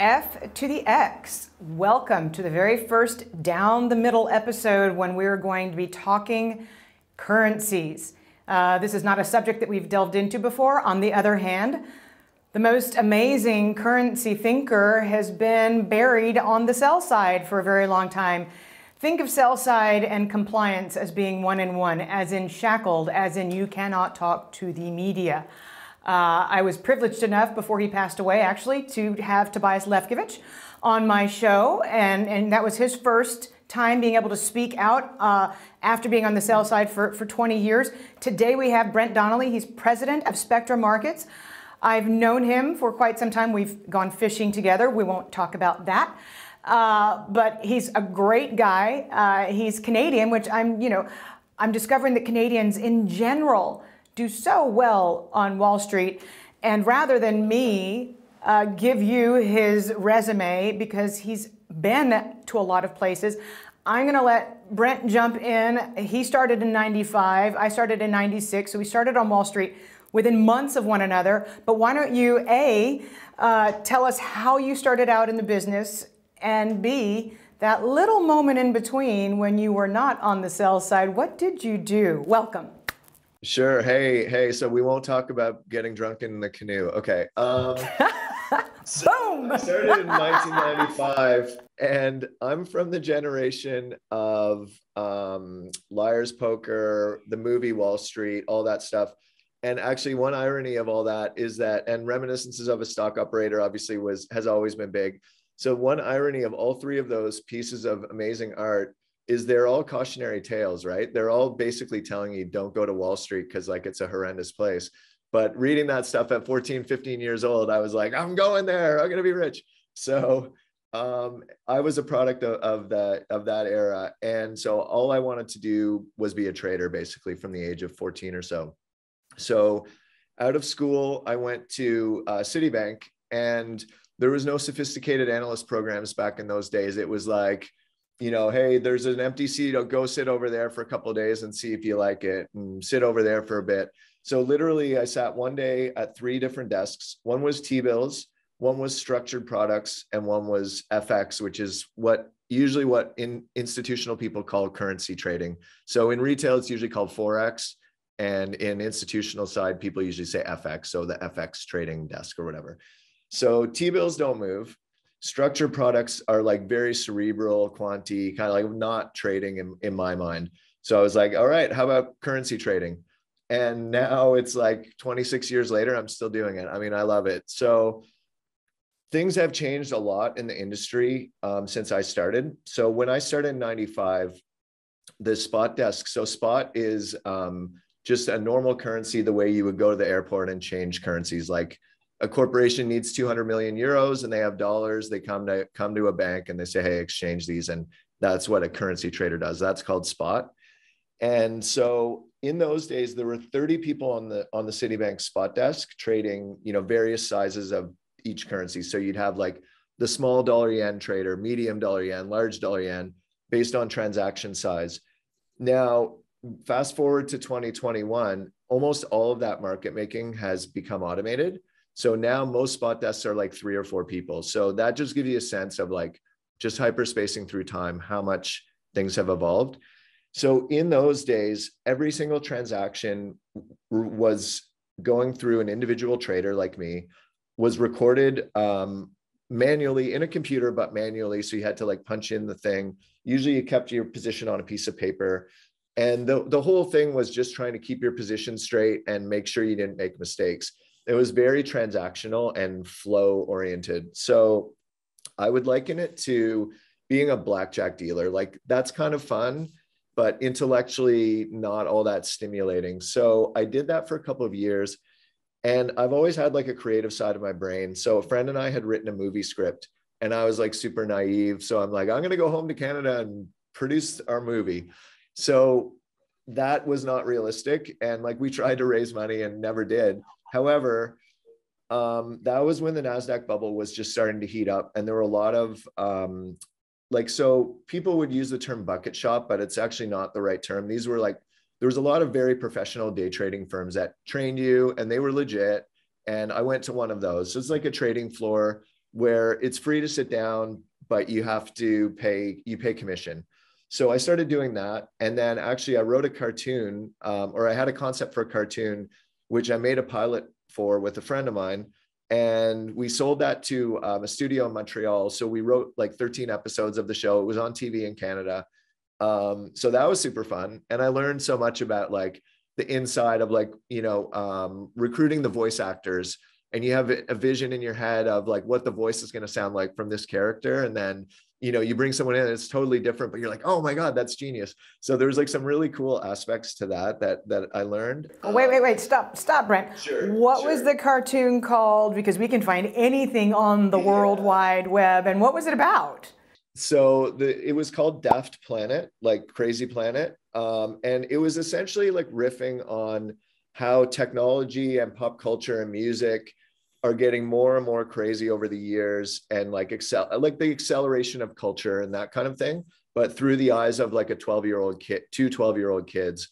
F to the X. Welcome to the very first Down the Middle episode when we're going to be talking currencies. This is not a subject that we've delved into before. On the other hand, the most amazing currency thinker has been buried on the sell side for a very long time. Think of sell side and compliance as being one in one, as in shackled, as in you cannot talk to the media. I was privileged enough before he passed away, actually, to have Tobias Lefkovich on my show, and that was his first time being able to speak out after being on the sell side for 20 years. Today we have Brent Donnelly. He's president of Spectra Markets. I've known him for quite some time. We've gone fishing together. We won't talk about that. But he's a great guy. He's Canadian, which I'm discovering that Canadians in general do so well on Wall Street, and rather than me give you his resume because he's been to a lot of places, I'm going to let Brent jump in. He started in 95, I started in 96, so we started on Wall Street within months of one another. But why don't you, A, tell us how you started out in the business, and B, that little moment in between when you were not on the sell side, what did you do? Welcome. Sure. Hey. So we won't talk about getting drunk in the canoe. Okay. So boom! I started in 1995, and I'm from the generation of Liar's Poker, the movie Wall Street, all that stuff. And actually, one irony of all that is that, and Reminiscences of a Stock Operator obviously has always been big. So one irony of all three of those pieces of amazing art is they're all cautionary tales, right? They're all basically telling you don't go to Wall Street because like it's a horrendous place. But reading that stuff at 14, 15 years old, I was like, I'm going there, I'm gonna be rich. So I was a product of that era. And so all I wanted to do was be a trader basically from the age of 14 or so. So out of school, I went to Citibank, and there was no sophisticated analyst programs back in those days. It was like, you know, hey, there's an empty seat, go sit over there for a couple of days and see if you like it, and sit over there for a bit. So literally I sat one day at three different desks. One was T-bills, one was structured products, and one was FX, which is what institutional people call currency trading. So in retail, it's usually called Forex, and in institutional side, people usually say FX. So the FX trading desk or whatever. So T-bills don't move. Structured products are like very cerebral, quanti, kind of like not trading in my mind. So I was like, all right, how about currency trading? And now it's like 26 years later, I'm still doing it. I mean, I love it. So things have changed a lot in the industry since I started. So when I started in 95, the spot desk, so spot is just a normal currency, the way you would go to the airport and change currencies. Like a corporation needs 200 million euros and they have dollars. They come to a bank and they say, hey, exchange these. And that's what a currency trader does. That's called spot. And so in those days, there were 30 people on the Citibank spot desk trading, you know, various sizes of each currency. So you'd have like the small dollar yen trader, medium dollar yen, large dollar yen, based on transaction size. Now, fast forward to 2021, almost all of that market making has become automated. So now most spot desks are like three or four people. So that just gives you a sense of like just hyperspacing through time, how much things have evolved. So in those days, every single transaction was going through an individual trader like me, was recorded manually in a computer, but manually. So you had to like punch in the thing. Usually you kept your position on a piece of paper. And the whole thing was just trying to keep your position straight and make sure you didn't make mistakes. It was very transactional and flow oriented. So I would liken it to being a blackjack dealer. Like that's kind of fun, but intellectually not all that stimulating. So I did that for a couple of years, and I've always had like a creative side of my brain. So a friend and I had written a movie script, and I was like super naive. So I'm like, I'm going to go home to Canada and produce our movie. So that was not realistic. And like we tried to raise money and never did. However, that was when the NASDAQ bubble was just starting to heat up. And there were a lot of so people would use the term bucket shop, but it's actually not the right term. These were like, there was a lot of very professional day trading firms that trained you, and they were legit. And I went to one of those. So it's like a trading floor where it's free to sit down, but you have to pay, you pay commission. So I started doing that. And then actually I wrote a cartoon, or I had a concept for a cartoon, which I made a pilot for with a friend of mine. And we sold that to a studio in Montreal. So we wrote like 13 episodes of the show. It was on TV in Canada. So that was super fun. And I learned so much about like the inside of like, you know, recruiting the voice actors. And you have a vision in your head of like what the voice is going to sound like from this character. And then, you know, you bring someone in and it's totally different, but you're like, oh my God, that's genius. So there's like some really cool aspects to that I learned. Wait, stop, Brent. Sure, what was the cartoon called? Because we can find anything on the World Wide Web. And what was it about? So it was called Daft Planet, like Crazy Planet. And it was essentially like riffing on how technology and pop culture and music are getting more and more crazy over the years, and like the acceleration of culture and that kind of thing, but through the eyes of like a 12-year-old kid, two 12-year-old kids.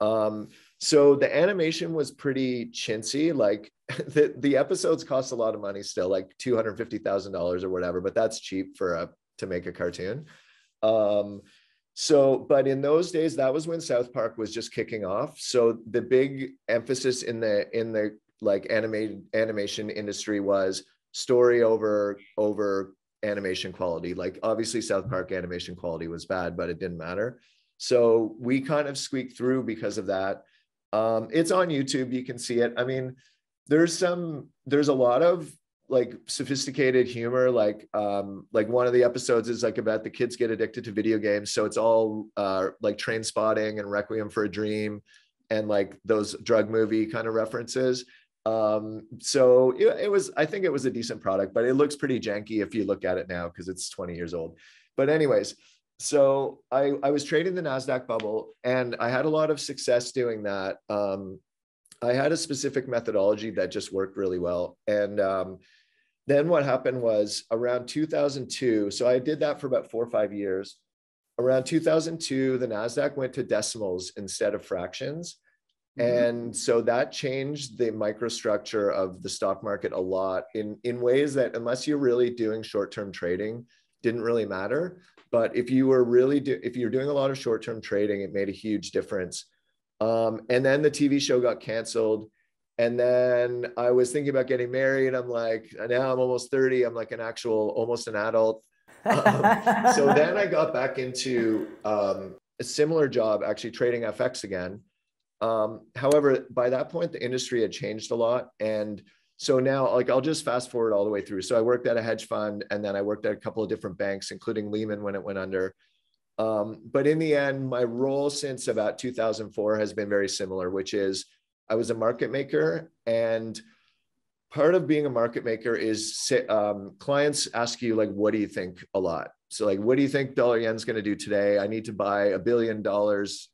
So the animation was pretty chintzy. Like the episodes cost a lot of money still, like $250,000 or whatever, but that's cheap to make a cartoon. But in those days, that was when South Park was just kicking off. So the big emphasis in the like animation industry was story over animation quality. Like obviously South Park animation quality was bad, but it didn't matter. So we kind of squeaked through because of that. It's on YouTube, you can see it. I mean, there's a lot of like sophisticated humor. Like one of the episodes is like about the kids get addicted to video games. So it's all like Trainspotting and Requiem for a Dream and like those drug movie kind of references. So I think it was a decent product, but it looks pretty janky if you look at it now because it's 20 years old. But anyways, so I was trading the NASDAQ bubble and I had a lot of success doing that. I had a specific methodology that just worked really well. And then what happened was around 2002. So I did that for about 4 or 5 years. Around 2002, the NASDAQ went to decimals instead of fractions. And so that changed the microstructure of the stock market a lot in ways that, unless you're really doing short-term trading, didn't really matter. But if you were if you're doing a lot of short-term trading, it made a huge difference. And then the TV show got canceled. And then I was thinking about getting married. I'm like, now I'm almost 30. I'm like almost an adult. So then I got back into a similar job, actually trading FX again. However, by that point, the industry had changed a lot. And so now, like, I'll just fast forward all the way through. So I worked at a hedge fund, and then I worked at a couple of different banks, including Lehman when it went under. But in the end, my role since about 2004 has been very similar, which is I was a market maker. And part of being a market maker is clients ask you, like, what do you think a lot? So like, what do you think dollar yen's going to do today? I need to buy $1 billion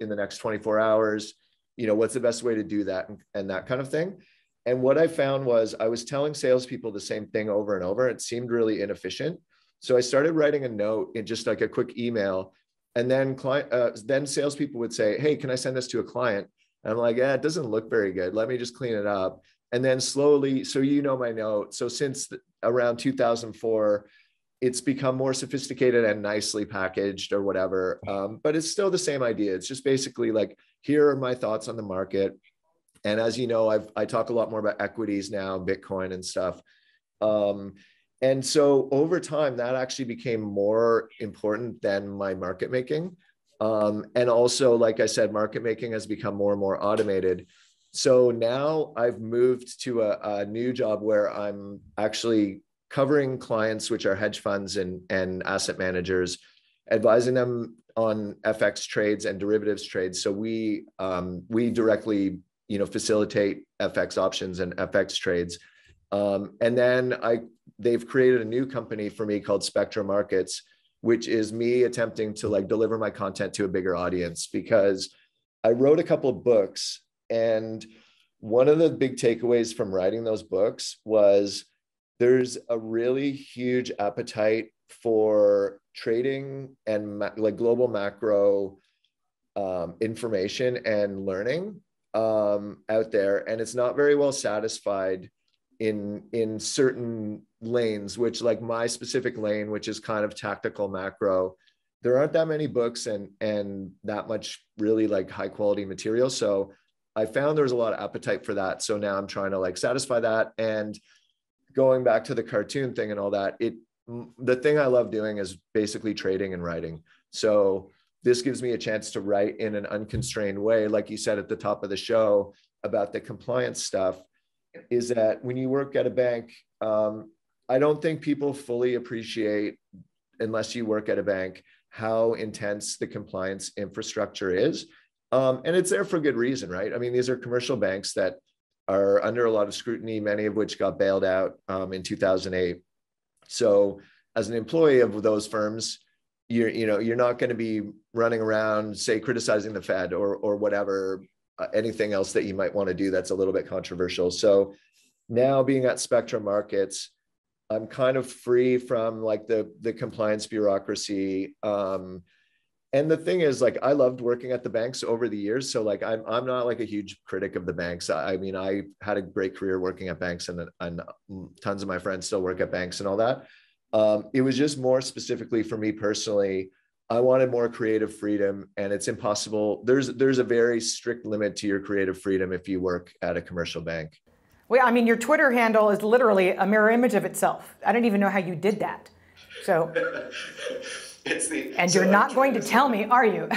in the next 24 hours. You know, what's the best way to do that and that kind of thing. And what I found was I was telling salespeople the same thing over and over. It seemed really inefficient. So I started writing a note in just like a quick email. And then salespeople would say, hey, can I send this to a client? And I'm like, yeah, it doesn't look very good. Let me just clean it up. And then slowly, so you know my note. So since around 2004, it's become more sophisticated and nicely packaged or whatever. But it's still the same idea. It's just basically like, here are my thoughts on the market. And as you know, I talk a lot more about equities now, Bitcoin and stuff. And so over time, that actually became more important than my market making. And also, like I said, market making has become more and more automated. So now I've moved to a new job where I'm actually covering clients, which are hedge funds and asset managers, advising them on FX trades and derivatives trades. So we directly, you know, facilitate FX options and FX trades. And then they've created a new company for me called Spectra Markets, which is me attempting to like deliver my content to a bigger audience, because I wrote a couple of books. And one of the big takeaways from writing those books was there's a really huge appetite for trading and like global macro information and learning out there. And it's not very well satisfied in certain lanes, which like my specific lane, which is kind of tactical macro, there aren't that many books and that much really like high quality material. So I found there was a lot of appetite for that. So now I'm trying to like satisfy that. And going back to the cartoon thing and all that, the thing I love doing is basically trading and writing. So this gives me a chance to write in an unconstrained way. Like you said at the top of the show about the compliance stuff, is that when you work at a bank, I don't think people fully appreciate, unless you work at a bank, how intense the compliance infrastructure is. And it's there for good reason, right? I mean, these are commercial banks that are under a lot of scrutiny, many of which got bailed out in 2008. So as an employee of those firms, you're not going to be running around, say, criticizing the Fed or whatever, anything else that you might want to do that's a little bit controversial. So now being at Spectra Markets, I'm kind of free from like the compliance bureaucracy. And the thing is, like, I loved working at the banks over the years. So like, I'm not like a huge critic of the banks. I mean, I had a great career working at banks and tons of my friends still work at banks and all that. It was just more specifically for me personally, I wanted more creative freedom, and it's impossible. There's a very strict limit to your creative freedom if you work at a commercial bank. Well, I mean, your Twitter handle is literally a mirror image of itself. I don't even know how you did that. So, you're not going to tell me, are you?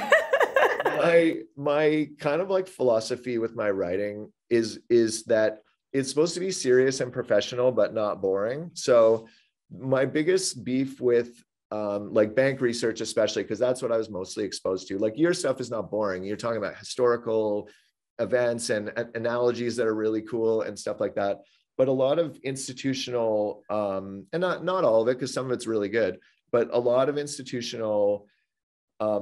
my kind of like philosophy with my writing is that it's supposed to be serious and professional, but not boring. So my biggest beef with like bank research, especially, because that's what I was mostly exposed to. Like your stuff is not boring. You're talking about historical events and analogies that are really cool and stuff like that. But a lot of institutional, and not all of it, because some of it's really good, but a lot of institutional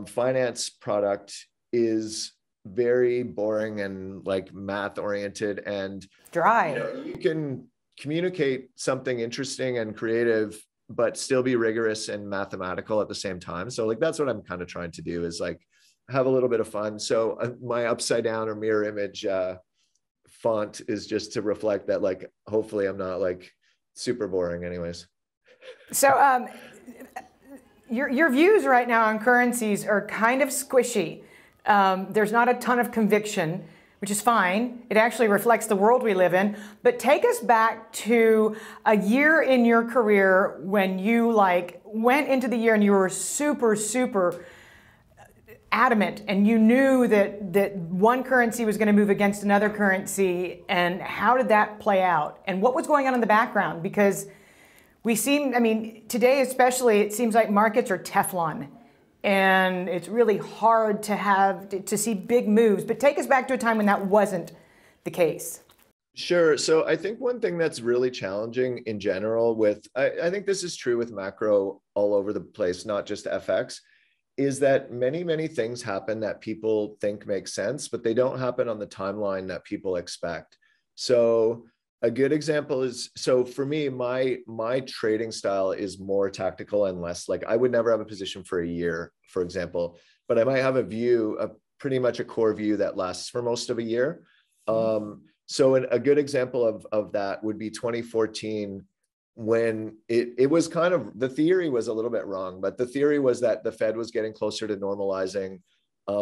finance product is very boring and like math oriented and dry. You can communicate something interesting and creative, but still be rigorous and mathematical at the same time. So like, that's what I'm kind of trying to do, is like have a little bit of fun. So my upside down or mirror image font is just to reflect that, like, hopefully I'm not like super boring anyways. So your views right now on currencies are kind of squishy. There's not a ton of conviction, which is fine. It actually reflects the world we live in. But take us back to a year in your career when you like went into the year and you were super, super adamant and you knew that one currency was going to move against another currency. And how did that play out? And what was going on in the background? Because I mean, today especially, it seems like markets are Teflon. And it's really hard to see big moves. But take us back to a time when that wasn't the case. Sure. So I think one thing that's really challenging in general with, I think this is true with macro all over the place, not just FX, is that many, many things happen that people think make sense, but they don't happen on the timeline that people expect. So a good example is, so for me, my trading style is more tactical and less like, I would never have a position for a year, for example, but I might have a view, pretty much a core view that lasts for most of a year. So a good example of that would be 2014, when it was kind of, the theory was a little bit wrong, but the theory was that the Fed was getting closer to normalizing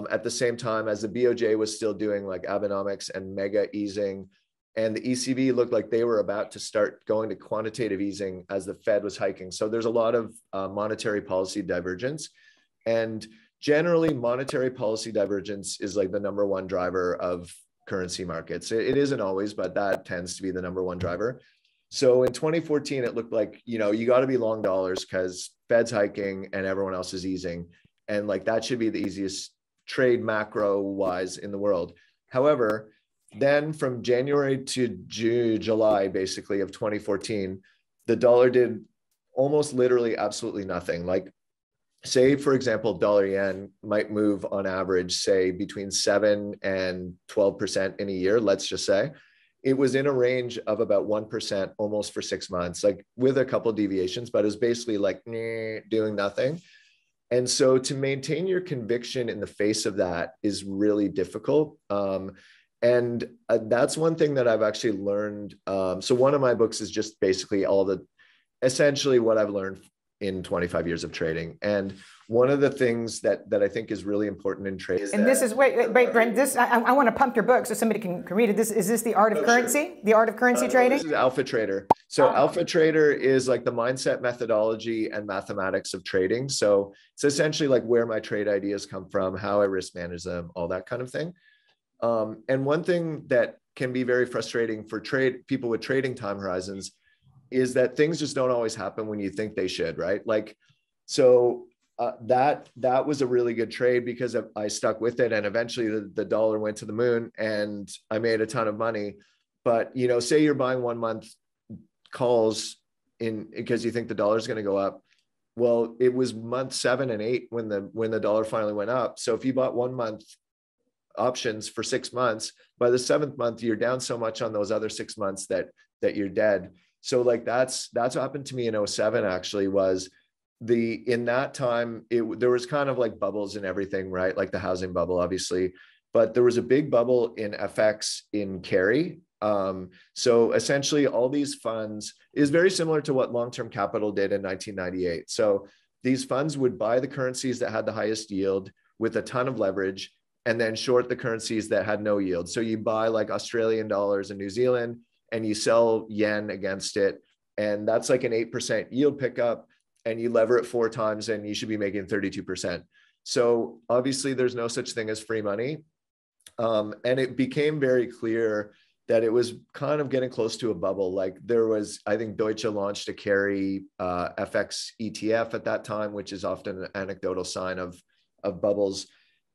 at the same time as the BOJ was still doing like Abenomics and mega easing. And the ECB looked like they were about to start going to quantitative easing as the Fed was hiking. So there's a lot of monetary policy divergence. And generally, monetary policy divergence is like the number one driver of currency markets. It isn't always, but that tends to be the number one driver. So in 2014, it looked like, you got to be long dollars because Fed's hiking and everyone else is easing. And like that should be the easiest trade macro-wise in the world. However, then from January to July, basically, of 2014, the dollar did almost literally absolutely nothing. Like, say, for example, dollar yen might move on average, say, between 7 and 12% in a year, let's just say. It was in a range of about 1% almost for 6 months, like with a couple deviations, but it was basically like doing nothing. And so to maintain your conviction in the face of that is really difficult. And that's one thing that I've actually learned. So one of my books is just basically all the, essentially what I've learned in 25 years of trading. And one of the things that I think is really important in trade. And this is, wait, Brent, this, I want to pump your book so somebody can read it. This, is this The Art of Currency? Sure. The Art of Currency Trading? This is Alpha Trader. So Alpha Trader is like the mindset, methodology, and mathematics of trading. So it's essentially like where my trade ideas come from, how I risk manage them, all that kind of thing. And one thing that can be very frustrating for people with trading time horizons is that things just don't always happen when you think they should, right? Like, so that was a really good trade because I stuck with it, and eventually the dollar went to the moon and I made a ton of money. But, you know, say you're buying 1 month calls in because you think the dollar is going to go up. Well, it was month 7 and 8 when the dollar finally went up. So if you bought 1 month options for 6 months, by the 7th month you're down so much on those other 6 months that you're dead. So like that's what happened to me in 07 actually. Was in that time there was kind of like bubbles and everything, right? Like the housing bubble obviously, but there was a big bubble in FX, in carry. So essentially all these funds is very similar to what long-term capital did in 1998. So these funds would buy the currencies that had the highest yield with a ton of leverage, and then short the currencies that had no yield. So you buy like Australian dollars and New Zealand, and you sell yen against it. And that's like an 8% yield pickup, and you lever it 4 times and you should be making 32%. So obviously there's no such thing as free money. And it became very clear that it was kind of getting close to a bubble. Like there was, I think Deutsche launched a carry FX ETF at that time, which is often an anecdotal sign of bubbles.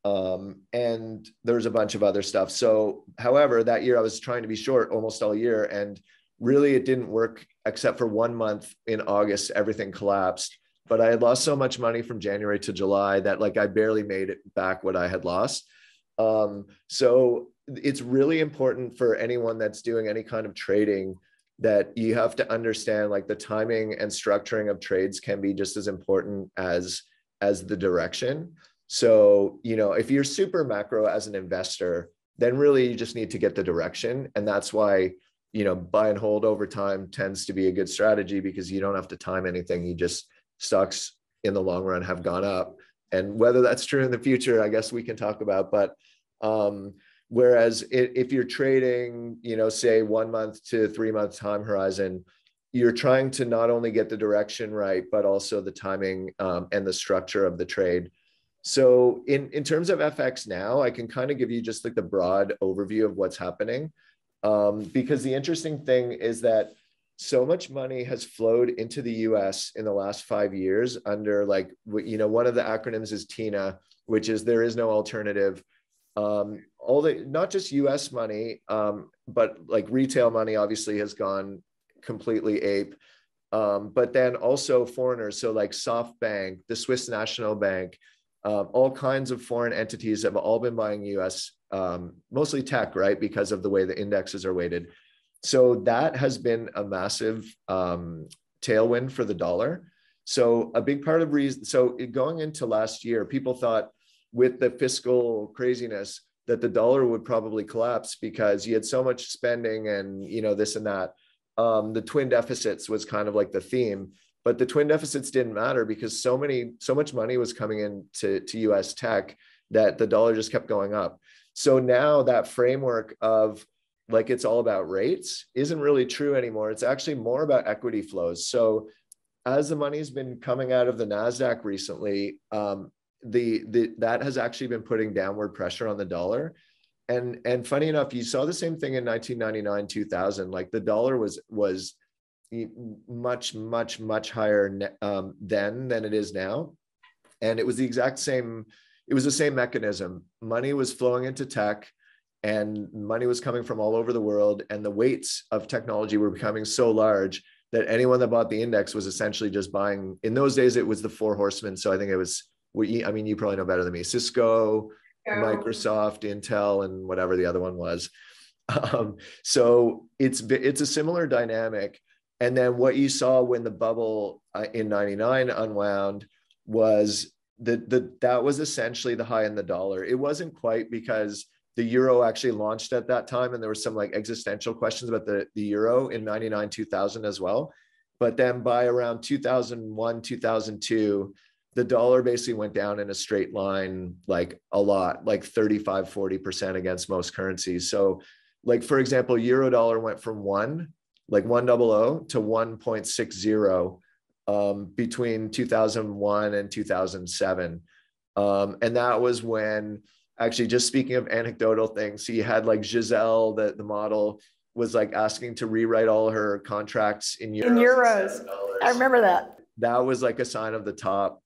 And there's a bunch of other stuff. So, however, that year I was trying to be short almost all year, and really it didn't work except for 1 month in August, everything collapsed. But I had lost so much money from January to July that like I barely made it back what I had lost. So it's really important for anyone that's doing any kind of trading that you have to understand like the timing and structuring of trades can be just as important as the direction. So, you know, if you're super macro as an investor, then really you just need to get the direction. And that's why, you know, buy and hold over time tends to be a good strategy, because you don't have to time anything. You just, stocks in the long run have gone up. And whether that's true in the future, I guess we can talk about. But whereas if you're trading, you know, say 1 month to 3 month time horizon, you're trying to not only get the direction right, but also the timing and the structure of the trade. So in terms of FX now, I can kind of give you just like the broad overview of what's happening, because the interesting thing is that so much money has flowed into the US in the last 5 years under like, you know, one of the acronyms is TINA, which is there is no alternative. Not just US money, but like retail money obviously has gone completely ape, but then also foreigners. So like SoftBank, the Swiss National Bank, all kinds of foreign entities have all been buying US, mostly tech, right? Because of the way the indexes are weighted. So that has been a massive tailwind for the dollar. So a big part of reason, so going into last year, people thought with the fiscal craziness that the dollar would probably collapse because you had so much spending and, you know, this and that. The twin deficits was kind of like the theme. But the twin deficits didn't matter because so much money was coming into US tech that the dollar just kept going up. So now that framework of like, it's all about rates isn't really true anymore. It's actually more about equity flows. So as the money's been coming out of the NASDAQ recently, that has actually been putting downward pressure on the dollar. And funny enough, you saw the same thing in 1999, 2000, like the dollar was much, much, much higher then than it is now. And it was the exact same, it was the same mechanism. Money was flowing into tech and money was coming from all over the world. And the weights of technology were becoming so large that anyone that bought the index was essentially just buying. In those days, it was the 4 horsemen. So I think it was, I mean, you probably know better than me, Cisco, Microsoft, Intel, and whatever the other one was. So it's a similar dynamic. And then what you saw when the bubble in 99 unwound was that was essentially the high in the dollar. It wasn't quite because the euro actually launched at that time, and there were some like existential questions about the euro in 99, 2000 as well. But then by around 2001, 2002, the dollar basically went down in a straight line, like a lot, like 35, 40% against most currencies. So like, for example, euro dollar went from $1.00 to 1.60 between 2001 and 2007. And that was when, actually, just speaking of anecdotal things, he had like Giselle, the model, was like asking to rewrite all her contracts in euros. In euros. I remember that. That was like a sign of the top.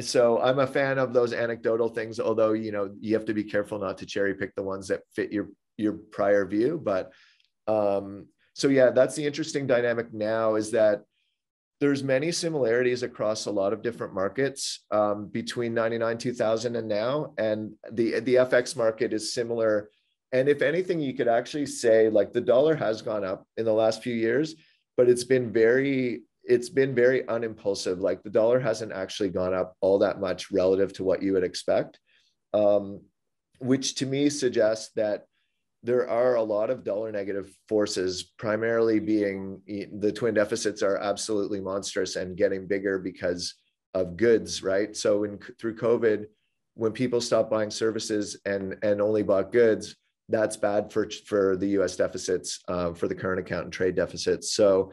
So I'm a fan of those anecdotal things, although, you know, you have to be careful not to cherry pick the ones that fit your prior view. But so, yeah, that's the interesting dynamic now, is that there's many similarities across a lot of different markets between 99, 2000 and now, and the FX market is similar. And if anything, you could actually say like the dollar has gone up in the last few years, but it's been very unimpulsive. Like the dollar hasn't actually gone up all that much relative to what you would expect, which to me suggests that there are a lot of dollar negative forces, primarily being the twin deficits are absolutely monstrous and getting bigger because of goods, right? So through COVID, when people stopped buying services and only bought goods, that's bad for the US deficits, for the current account and trade deficits. So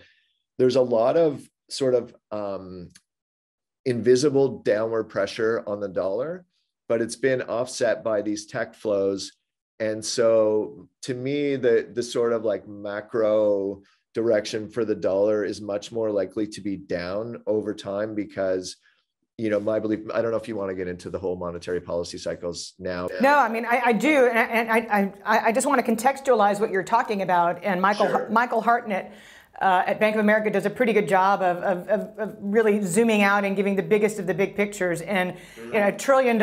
there's a lot of sort of invisible downward pressure on the dollar, but it's been offset by these tech flows. And so to me, the sort of like macro direction for the dollar is much more likely to be down over time because, you know, my belief, I don't know if you want to get into the whole monetary policy cycles now. No, I mean, I do. And I just want to contextualize what you're talking about. And Michael Hartnett at Bank of America does a pretty good job of really zooming out and giving the biggest of the big pictures. And, you know, $1 trillion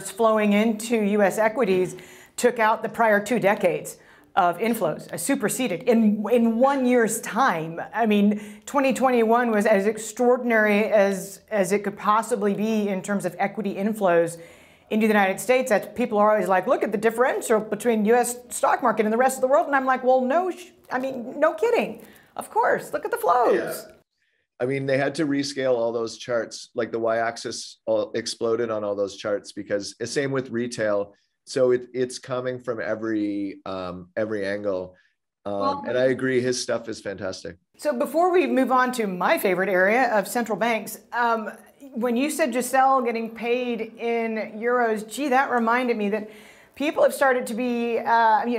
flowing into U.S. equities took out the prior 2 decades of inflows, superseded in 1 year's time. I mean, 2021 was as extraordinary as it could possibly be in terms of equity inflows into the United States. That people are always like, look at the differential between U.S. stock market and the rest of the world. And I'm like, well, no, I mean, no kidding. Of course, look at the flows. Yeah. I mean, they had to rescale all those charts, like the y-axis all exploded on all those charts because same with retail. So it's coming from every angle. Well, and I agree, his stuff is fantastic. So before we move on to my favorite area of central banks, when you said Giselle getting paid in euros, gee, that reminded me that people have started to be, you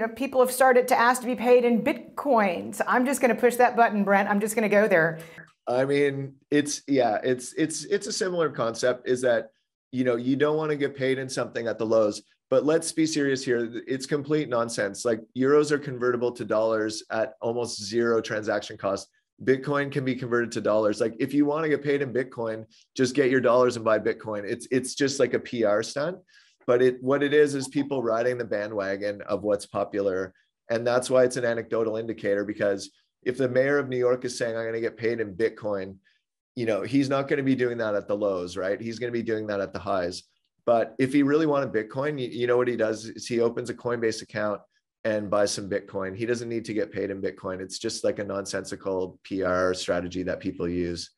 know, people have started to ask to be paid in Bitcoin. So I'm just going to push that button, Brent. I'm just going to go there. I mean, it's a similar concept, is that, you know, you don't want to get paid in something at the lows. But let's be serious here. It's complete nonsense. Like euros are convertible to dollars at almost zero transaction cost. Bitcoin can be converted to dollars. Like if you want to get paid in Bitcoin, just get your dollars and buy Bitcoin. It's just like a PR stunt. But what it is people riding the bandwagon of what's popular. And that's why it's an anecdotal indicator, because if the mayor of New York is saying, I'm going to get paid in Bitcoin, you know, he's not going to be doing that at the lows, right? He's going to be doing that at the highs. But if he really wanted Bitcoin, you know what he does is he opens a Coinbase account and buys some Bitcoin. He doesn't need to get paid in Bitcoin. It's just like a nonsensical PR strategy that people use.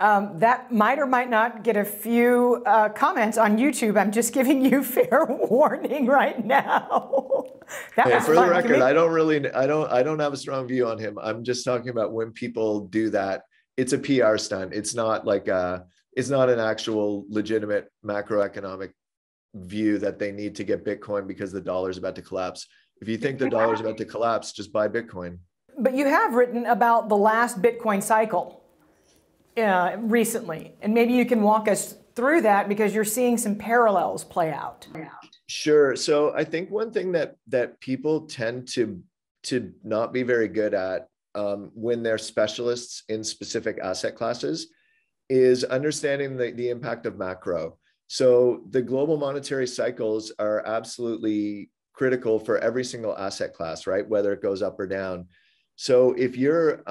That might or might not get a few comments on YouTube. I'm just giving you fair warning right now. Hey, for the record, I don't have a strong view on him. I'm just talking about when people do that. It's a PR stunt. It's not like a... It's not an actual legitimate macroeconomic view that they need to get Bitcoin because the dollar is about to collapse. If you think the dollar is about to collapse, just buy Bitcoin. But you have written about the last Bitcoin cycle recently, and maybe you can walk us through that because you're seeing some parallels play out. Sure. So I think one thing that people tend to not be very good at when they're specialists in specific asset classes is understanding the impact of macro. So the global monetary cycles are absolutely critical for every single asset class, right? Whether it goes up or down. So if you're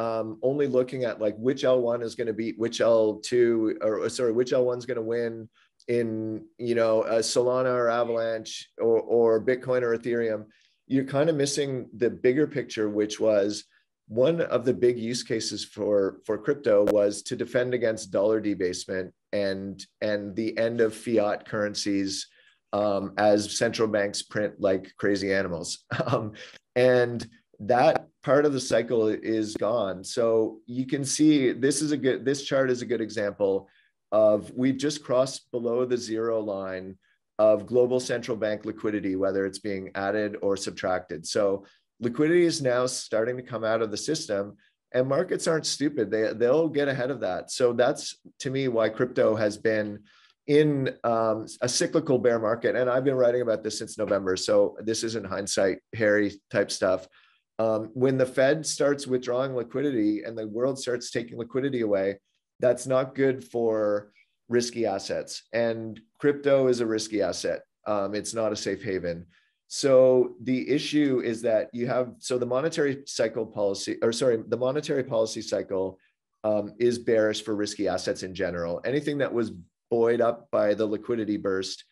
only looking at like which L1 is going to beat which L2, or sorry, which L1 is going to win in, you know, Solana or Avalanche or Bitcoin or Ethereum, you're kind of missing the bigger picture, which was one of the big use cases for crypto was to defend against dollar debasement and the end of fiat currencies as central banks print like crazy animals. And that part of the cycle is gone. So you can see this is a good, this chart is a good example of we've just crossed below the zero line of global central bank liquidity, whether it's being added or subtracted. So liquidity is now starting to come out of the system, and markets aren't stupid. They'll get ahead of that. So that's, to me, why crypto has been in a cyclical bear market. And I've been writing about this since November. So this isn't hindsight, hairy type stuff. When the Fed starts withdrawing liquidity and the world starts taking liquidity away, that's not good for risky assets. And crypto is a risky asset. It's not a safe haven. So the issue is that you have, so the monetary cycle policy, or sorry, the monetary policy cycle is bearish for risky assets in general. Anything that was buoyed up by the liquidity burst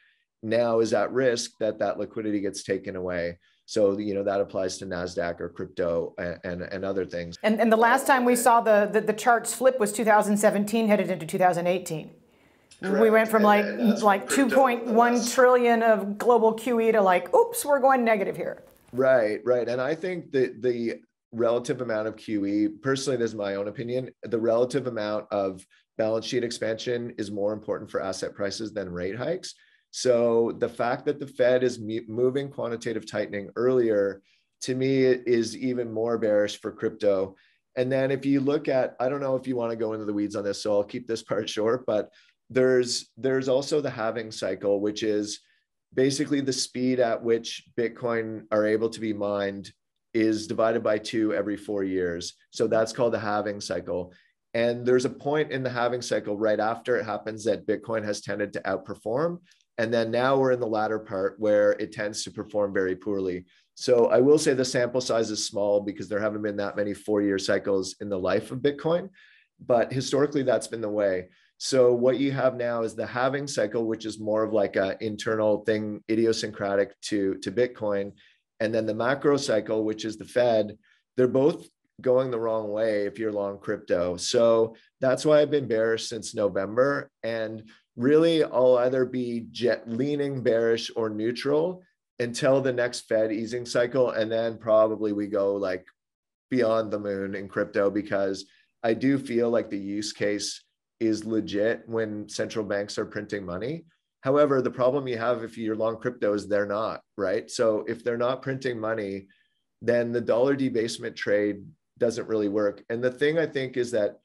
now is at risk that that liquidity gets taken away. So, you know, that applies to NASDAQ or crypto and other things. And the last time we saw the charts flip was 2017 headed into 2018. Correct. We went from like 2.1 trillion of global QE to like, oops, we're going negative here. Right, right. And I think that the relative amount of QE, personally, this is my own opinion, the relative amount of balance sheet expansion is more important for asset prices than rate hikes. So the fact that the Fed is moving quantitative tightening earlier, to me, is even more bearish for crypto. And then if you look at, I don't know if you want to go into the weeds on this, so I'll keep this part short, but there's also the halving cycle, which is basically the speed at which Bitcoin are able to be mined is divided by 2 every 4 years. So that's called the halving cycle. And there's a point in the halving cycle right after it happens that Bitcoin has tended to outperform. And then now we're in the latter part where it tends to perform very poorly. So I will say the sample size is small because there haven't been that many 4-year cycles in the life of Bitcoin, but historically that's been the way. So what you have now is the halving cycle, which is more of like an internal thing, idiosyncratic to Bitcoin. And then the macro cycle, which is the Fed, they're both going the wrong way if you're long crypto. So that's why I've been bearish since November. And really, I'll either be leaning bearish or neutral until the next Fed easing cycle. And then probably we go like beyond the moon in crypto, because I do feel like the use case is legit when central banks are printing money. However, the problem you have if you're long crypto is they're not, right? So if they're not printing money, then the dollar debasement trade doesn't really work. And the thing I think is that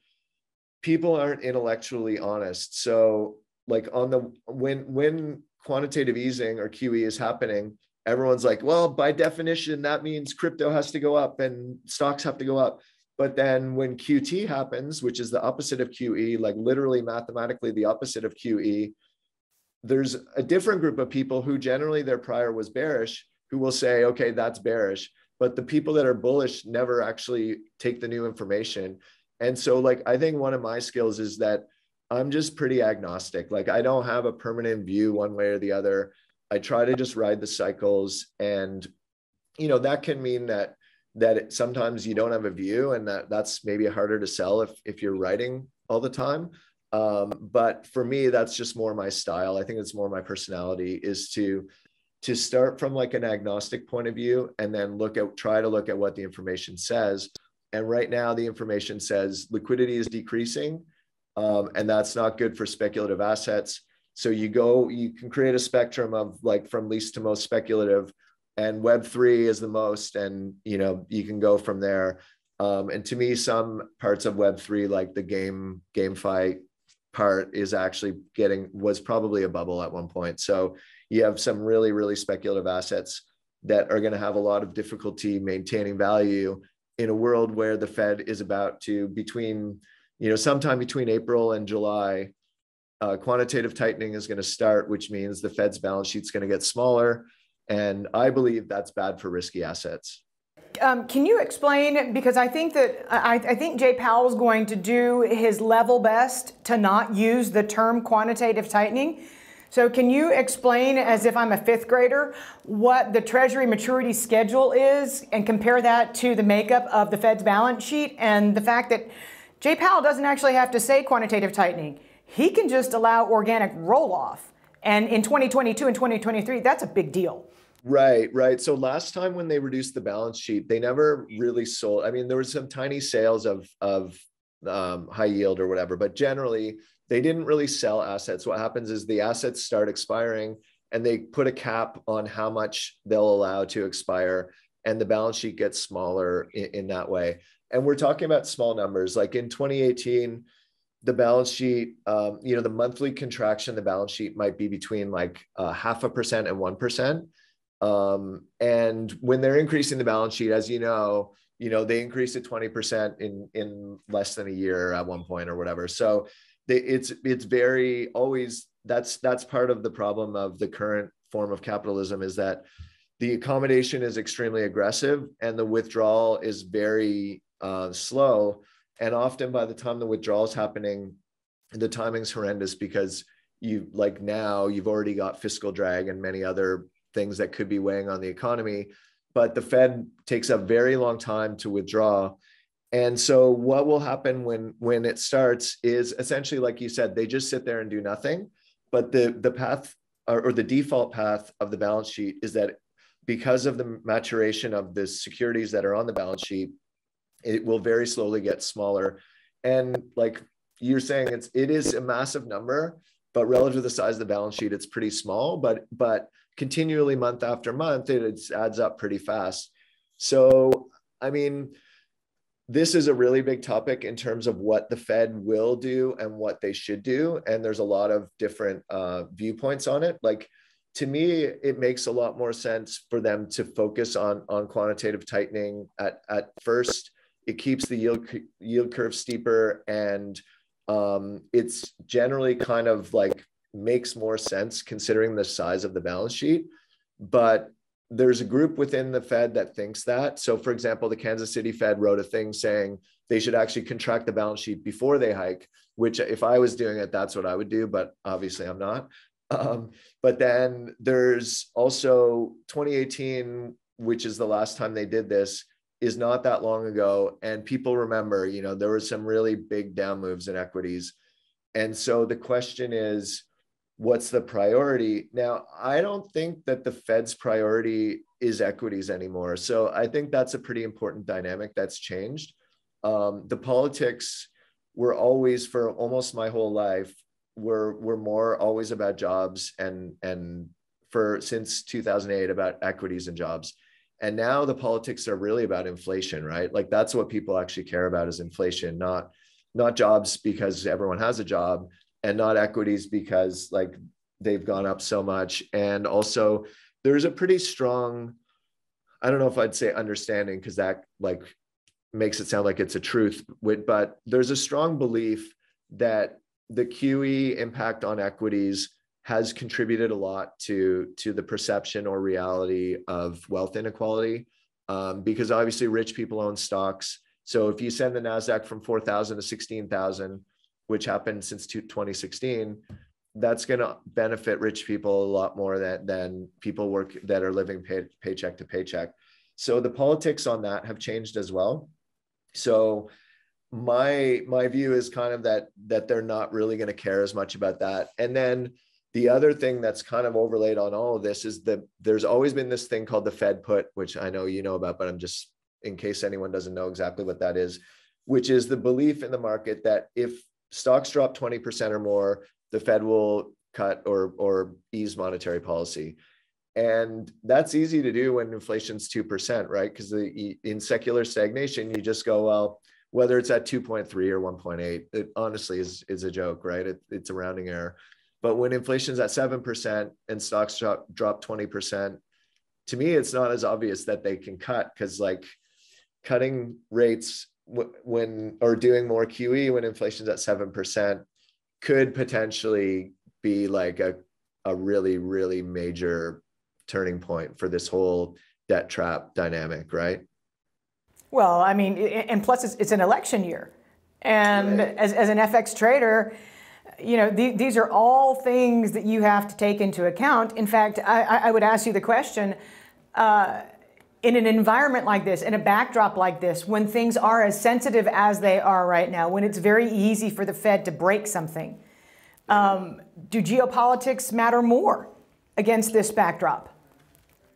people aren't intellectually honest. So like on the when quantitative easing or QE is happening, everyone's like, well, by definition, that means crypto has to go up and stocks have to go up. But then when QT happens, which is the opposite of QE, like literally mathematically the opposite of QE, there's a different group of people who generally their prior was bearish, who will say, okay, that's bearish. But the people that are bullish never actually take the new information. And so like, I think one of my skills is that I'm just pretty agnostic. Like I don't have a permanent view one way or the other. I try to just ride the cycles, and you know, that can mean that sometimes you don't have a view, and that's maybe harder to sell if you're writing all the time. But for me, that's just more my style. I think it's more my personality is to start from like an agnostic point of view, and then try to look at what the information says. And right now the information says liquidity is decreasing. And that's not good for speculative assets. So you can create a spectrum of like from least to most speculative, and Web3 is the most, and you know, you can go from there. And to me, some parts of Web3, like the GameFi part is actually was probably a bubble at one point. So you have some really, really speculative assets that are going to have a lot of difficulty maintaining value in a world where the Fed is about to sometime between April and July, quantitative tightening is going to start, which means the Fed's balance sheet's going to get smaller. And I believe that's bad for risky assets. Can you explain, because I think that I think Jay Powell's going to do his level best to not use the term quantitative tightening. So can you explain, as if I'm a fifth grader, what the Treasury maturity schedule is and compare that to the makeup of the Fed's balance sheet and the fact that Jay Powell doesn't actually have to say quantitative tightening. He can just allow organic roll-off. And in 2022 and 2023, that's a big deal. Right, right. So last time when they reduced the balance sheet, they never really sold. I mean, there were some tiny sales of high yield or whatever, but generally they didn't really sell assets. What happens is the assets start expiring and they put a cap on how much they'll allow to expire. And the balance sheet gets smaller in that way. And we're talking about small numbers. Like in 2018, the balance sheet, you know, the monthly contraction, the balance sheet might be between like 0.5% and 1%. And when they're increasing the balance sheet, as you know, they increased it 20% in less than a year at one point or whatever. So they, it's very always, that's part of the problem of the current form of capitalism is that the accommodation is extremely aggressive and the withdrawal is very slow. And often by the time the withdrawal is happening, the timing's horrendous because you like now you've already got fiscal drag and many other things that could be weighing on the economy, but the Fed takes a very long time to withdraw. And so what will happen when it starts is essentially, like you said, they just sit there and do nothing. But the path or the default path of the balance sheet is that because of the maturation of the securities that are on the balance sheet, it will very slowly get smaller. And like you're saying, it is a massive number, but relative to the size of the balance sheet, it's pretty small, but continually month after month, it adds up pretty fast. So, I mean, this is a really big topic in terms of what the Fed will do and what they should do. And there's a lot of different viewpoints on it. Like, to me, it makes a lot more sense for them to focus on quantitative tightening at first. It keeps the yield curve steeper, and it's generally kind of like makes more sense considering the size of the balance sheet. But there's a group within the Fed that thinks that. So for example, the Kansas City Fed wrote a thing saying they should actually contract the balance sheet before they hike, which if I was doing it, that's what I would do, but obviously I'm not. But then there's also 2018, which is the last time they did this, is not that long ago. And people remember, you know, there were some really big down moves in equities. And so the question is, what's the priority? Now, I don't think that the Fed's priority is equities anymore. So I think that's a pretty important dynamic that's changed. The politics were always, for almost my whole life, were more always about jobs and since 2008 about equities and jobs. And now the politics are really about inflation, right? Like that's what people actually care about is inflation, not jobs because everyone has a job, and not equities because like they've gone up so much. And also there's a pretty strong, I don't know if I'd say understanding, because that like makes it sound like it's a truth, but there's a strong belief that the QE impact on equities has contributed a lot to the perception or reality of wealth inequality, because obviously rich people own stocks. So if you send the NASDAQ from 4,000 to 16,000, which happened since 2016, that's going to benefit rich people a lot more than people that are living paycheck to paycheck. So the politics on that have changed as well. So my view is kind of that they're not really going to care as much about that. And then the other thing that's kind of overlaid on all of this is that there's always been this thing called the Fed put, which I know you know about, but I'm just, in case anyone doesn't know exactly what that is, which is the belief in the market that if stocks drop 20% or more, the Fed will cut or ease monetary policy. And that's easy to do when inflation's 2%, right? Because in secular stagnation, you just go, well, whether it's at 2.3 or 1.8, it honestly is a joke, right? It's a rounding error. But when inflation's at 7% and stocks drop 20%, to me, it's not as obvious that they can cut, because like cutting rates or doing more QE when inflation's at 7% could potentially be like a really, really major turning point for this whole debt trap dynamic, right? Well, I mean, and plus it's an election year. And right. as an FX trader, you know, these are all things that you have to take into account. In fact, I would ask you the question, in an environment like this, in a backdrop like this, when things are as sensitive as they are right now, when it's very easy for the Fed to break something, do geopolitics matter more against this backdrop?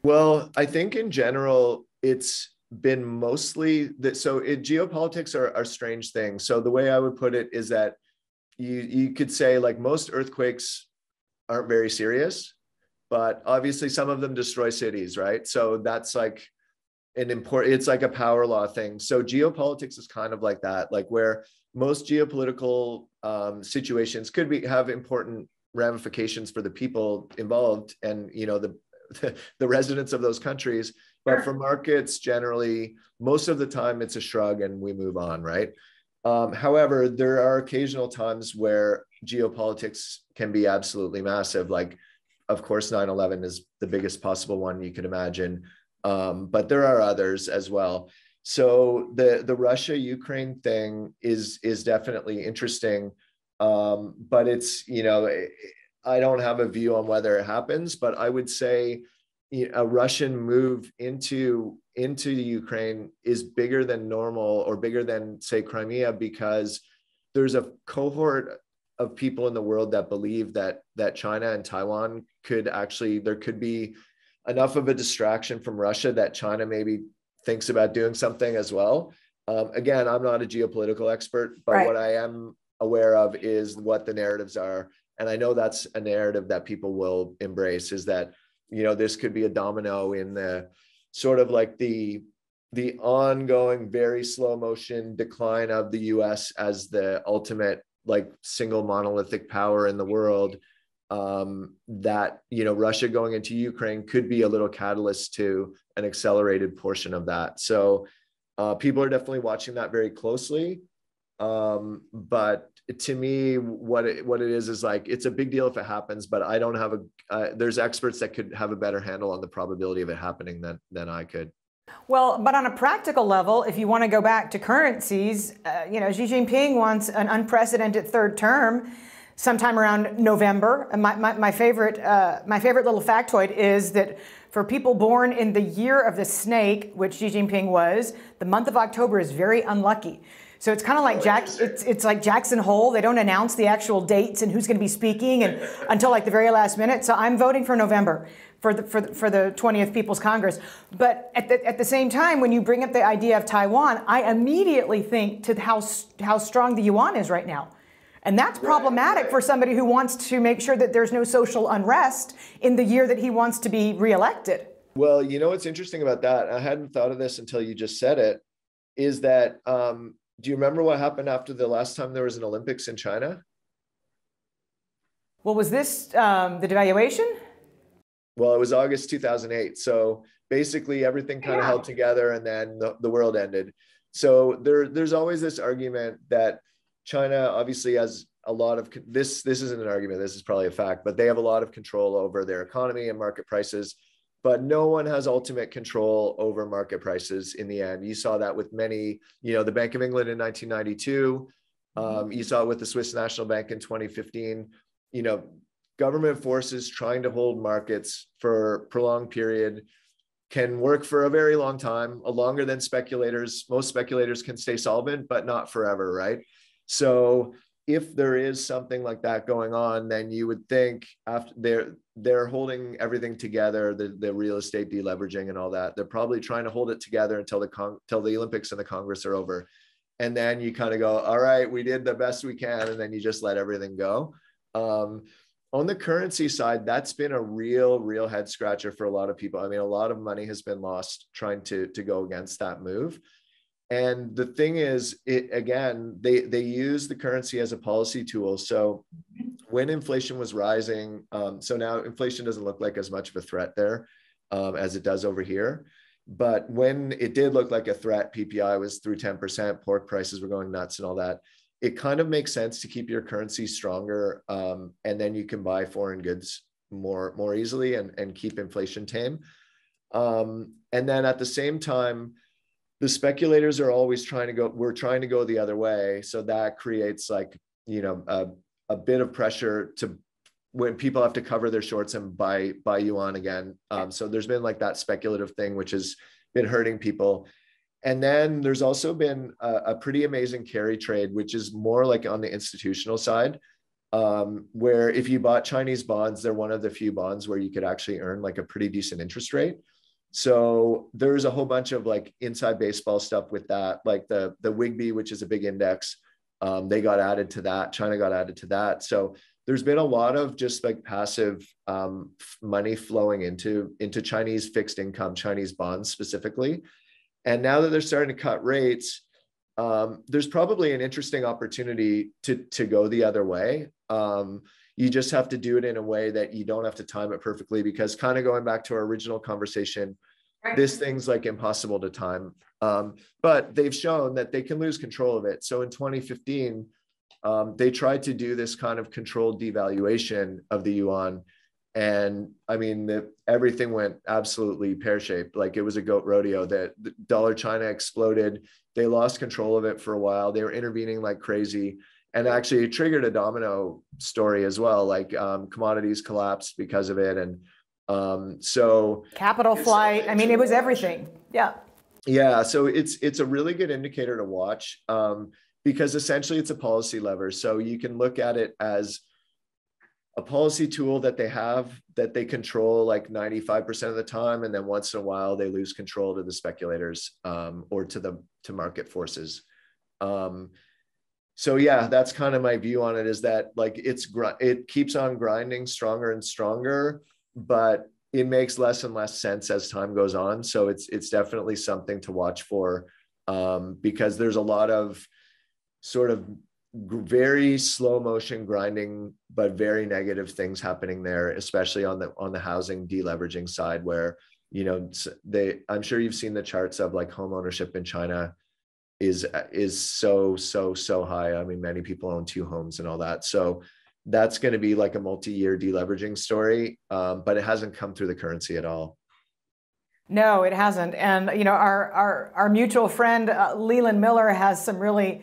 Well, I think in general, it's been mostly that. So geopolitics are strange things. So the way I would put it is that you could say, like, most earthquakes aren't very serious, but obviously some of them destroy cities, right? So that's like an important, it's like a power law thing. So geopolitics is kind of like that, like where most geopolitical situations could have important ramifications for the people involved and, you know, the residents of those countries. But for markets generally, most of the time it's a shrug and we move on, right? However, there are occasional times where geopolitics can be absolutely massive. Like, of course, 9/11 is the biggest possible one you could imagine, but there are others as well. So the Russia-Ukraine thing is definitely interesting, but it's, you know, I don't have a view on whether it happens, but I would say a Russian move into Ukraine is bigger than normal, or bigger than, say, Crimea, because there's a cohort of people in the world that believe that China and Taiwan could actually, there could be enough of a distraction from Russia that China maybe thinks about doing something as well. Again, I'm not a geopolitical expert, but right. What I am aware of is what the narratives are. And I know that's a narrative that people will embrace, is that, you know, this could be a domino in the sort of like the ongoing, very slow motion decline of the US as the ultimate, like, single monolithic power in the world, that, you know, Russia going into Ukraine could be a little catalyst to an accelerated portion of that. So people are definitely watching that very closely. But to me, what it is like, it's a big deal if it happens, but I don't have there's experts that could have a better handle on the probability of it happening than I could. Well, but on a practical level, if you want to go back to currencies, you know, Xi Jinping wants an unprecedented third term sometime around November. And my favorite little factoid is that for people born in the year of the snake, which Xi Jinping was, the month of October is very unlucky. So it's kind of like it's like Jackson Hole. They don't announce the actual dates and who's going to be speaking and until like the very last minute. So I'm voting for November for the 20th People's Congress. But at the same time, when you bring up the idea of Taiwan, I immediately think to how strong the yuan is right now. And that's problematic for somebody who wants to make sure that there's no social unrest in the year that he wants to be reelected. Well, you know what's interesting about that, I hadn't thought of this until you just said it, is that do you remember what happened after the last time there was an Olympics in China? Well, was this the devaluation? Well, it was August 2008. So basically everything kind of held together and then the world ended. So there's always this argument that China obviously has a lot of, this isn't an argument, this is probably a fact, but they have a lot of control over their economy and market prices, but no one has ultimate control over market prices in the end. You saw that with many, you know, the Bank of England in 1992, you saw it with the Swiss National Bank in 2015, you know, government forces trying to hold markets for a prolonged period can work for a very long time, longer than speculators. Most speculators can stay solvent, but not forever, right? So if there is something like that going on, then you would think after they're holding everything together, the real estate deleveraging and all that, they're probably trying to hold it together until the Olympics and the Congress are over. And then you kind of go, all right, we did the best we can. And then you just let everything go. On the currency side, that's been a real head scratcher for a lot of people. I mean, a lot of money has been lost trying to go against that move. And the thing is, again, they use the currency as a policy tool. So when inflation was rising, so now inflation doesn't look like as much of a threat there as it does over here. But when it did look like a threat, PPI was through 10%, pork prices were going nuts and all that. It kind of makes sense to keep your currency stronger, and then you can buy foreign goods more easily and keep inflation tame. And then at the same time, the speculators are always trying to go, we're trying to go the other way. So that creates like, you know, a bit of pressure to when people have to cover their shorts and buy you on again. So there's been like that speculative thing, which has been hurting people. And then there's also been a pretty amazing carry trade, which is more like on the institutional side, where if you bought Chinese bonds, they're one of the few bonds where you could actually earn like a pretty decent interest rate. So there's a whole bunch of like inside baseball stuff with that, like the WGBI, which is a big index, they got added to that, China got added to that. So there's been a lot of just like passive money flowing into Chinese fixed income, Chinese bonds specifically. And now that they're starting to cut rates, there's probably an interesting opportunity to go the other way. You just have to do it in a way that you don't have to time it perfectly, because kind of going back to our original conversation, this thing's like impossible to time. But they've shown that they can lose control of it. So in 2015, they tried to do this kind of controlled devaluation of the yuan. And I mean, everything went absolutely pear-shaped. Like it was a goat rodeo. That the dollar China exploded. They lost control of it for a while. They were intervening like crazy. And actually it triggered a domino story as well. Like commodities collapsed because of it. And so capital flight. I mean, it was everything. Yeah. Yeah. So it's a really good indicator to watch because essentially it's a policy lever. So you can look at it as a policy tool that they have, that they control like 95% of the time. And then once in a while, they lose control to the speculators or to market forces. So yeah, that's kind of my view on it, is that like it keeps on grinding stronger and stronger, but it makes less and less sense as time goes on. So it's definitely something to watch for because there's a lot of sort of very slow motion grinding, but very negative things happening there, especially on the housing deleveraging side, where, you know, I'm sure you've seen the charts of like home ownership in China is so high. I mean, many people own 2 homes and all that. So that's going to be like a multi-year deleveraging story, but it hasn't come through the currency at all. No, it hasn't. And, you know, our mutual friend, Leland Miller, has some really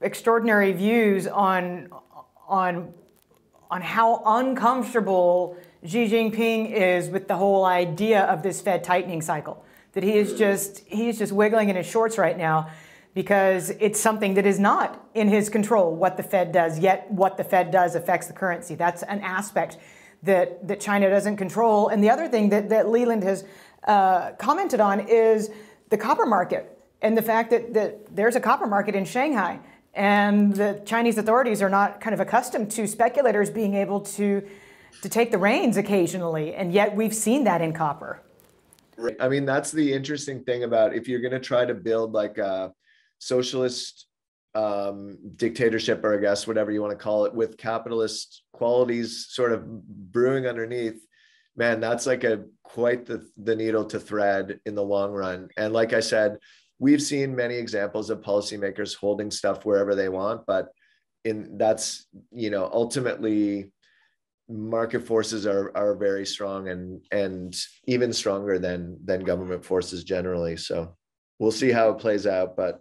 extraordinary views on how uncomfortable Xi Jinping is with the whole idea of this Fed tightening cycle. That he is just wiggling in his shorts right now, because it's something that is not in his control what the Fed does. Yet what the Fed does affects the currency. That's an aspect that China doesn't control. And the other thing that Leland has commented on is the copper market and the fact that there's a copper market in Shanghai. And the Chinese authorities are not kind of accustomed to speculators being able to take the reins occasionally. And yet we've seen that in copper. Right. I mean, that's the interesting thing about if you're going to try to build like a socialist dictatorship, or I guess whatever you want to call it, with capitalist qualities sort of brewing underneath, man, that's like quite the needle to thread in the long run. And like I said, we've seen many examples of policymakers holding stuff wherever they want, but that's, you know, ultimately market forces are very strong and even stronger than government forces generally. So we'll see how it plays out. But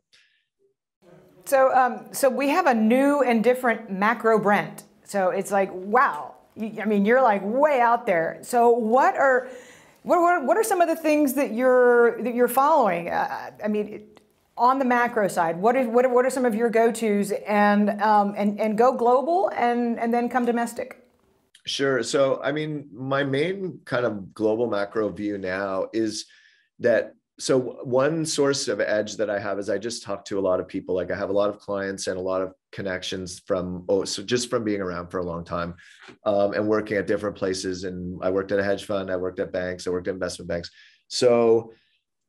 so we have a new and different macro Brent. So it's like, wow, I mean, you're like way out there. So what are some of the things that you're following? I mean, on the macro side, what are some of your go-tos and go global and then come domestic? Sure. So, I mean, my main kind of global macro view now is that, so one source of edge that I have is I just talk to a lot of people. Like I have a lot of clients and a lot of connections from being around for a long time and working at different places. And I worked at a hedge fund, I worked at banks, I worked at investment banks. So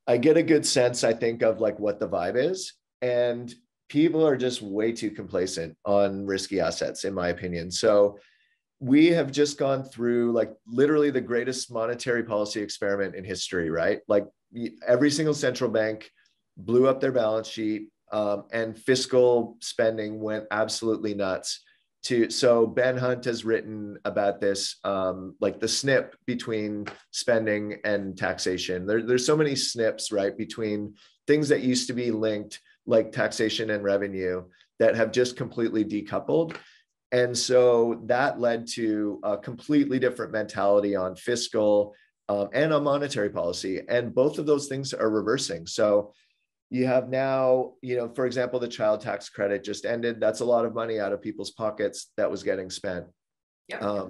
I get a good sense, I think, of like what the vibe is. And people are just way too complacent on risky assets, in my opinion. So we have just gone through like literally the greatest monetary policy experiment in history, right? Like every single central bank blew up their balance sheet and fiscal spending went absolutely nuts. So Ben Hunt has written about this, like the SNP between spending and taxation. There's so many SNPs, right, between things that used to be linked, like taxation and revenue, that have just completely decoupled. And so that led to a completely different mentality on fiscal and on monetary policy. And both of those things are reversing. So you have now, you know, for example, the child tax credit just ended. That's a lot of money out of people's pockets that was getting spent. Yeah.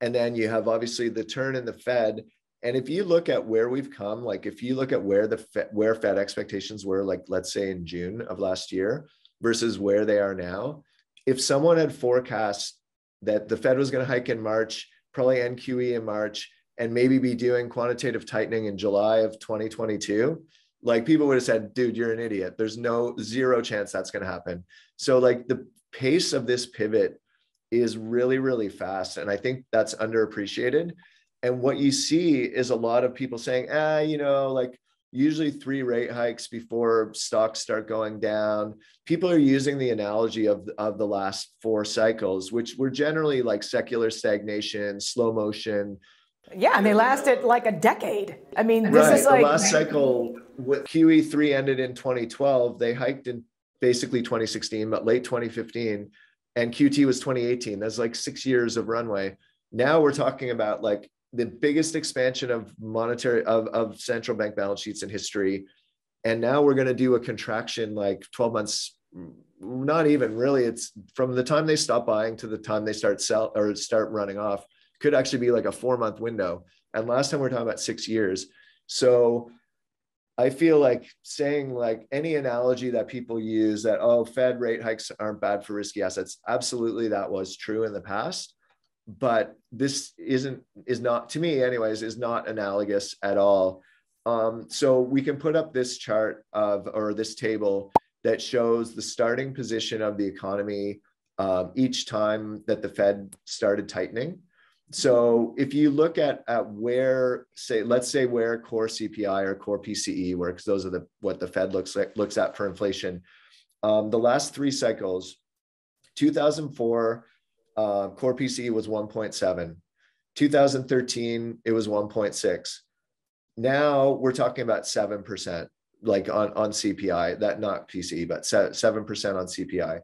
And then you have obviously the turn in the Fed. And if you look at where we've come, like if you look at where the Fed expectations were, like let's say in June of last year versus where they are now, if someone had forecast that the Fed was going to hike in March, probably end QE in March, and maybe be doing quantitative tightening in July of 2022, like people would have said, dude, you're an idiot. There's zero chance that's going to happen. So like the pace of this pivot is really, really fast. And I think that's underappreciated. And what you see is a lot of people saying, you know, like usually 3 rate hikes before stocks start going down. People are using the analogy of the last 4 cycles, which were generally like secular stagnation, slow motion. Yeah, and they lasted like a decade. I mean, this is like... the last cycle, QE3 ended in 2012. They hiked in basically 2016, but late 2015. And QT was 2018. That's like 6 years of runway. Now we're talking about like the biggest expansion of monetary of central bank balance sheets in history. And now we're going to do a contraction like 12 months, not even really. It's from the time they stop buying to the time they start running off. Could actually be like a 4-month window. And last time we were talking about 6 years. So I feel like saying like any analogy that people use that, oh, Fed rate hikes aren't bad for risky assets. Absolutely. That was true in the past, but this is not, to me anyways, is not analogous at all. So we can put up this chart or this table that shows the starting position of the economy each time that the Fed started tightening. So if you look at where, say, let's say where core CPI or core PCE works, those are what the Fed looks at for inflation. The last 3 cycles, 2004, core PCE was 1.7. 2013, it was 1.6. Now we're talking about 7%, like on CPI, that not PCE, but 7% on CPI.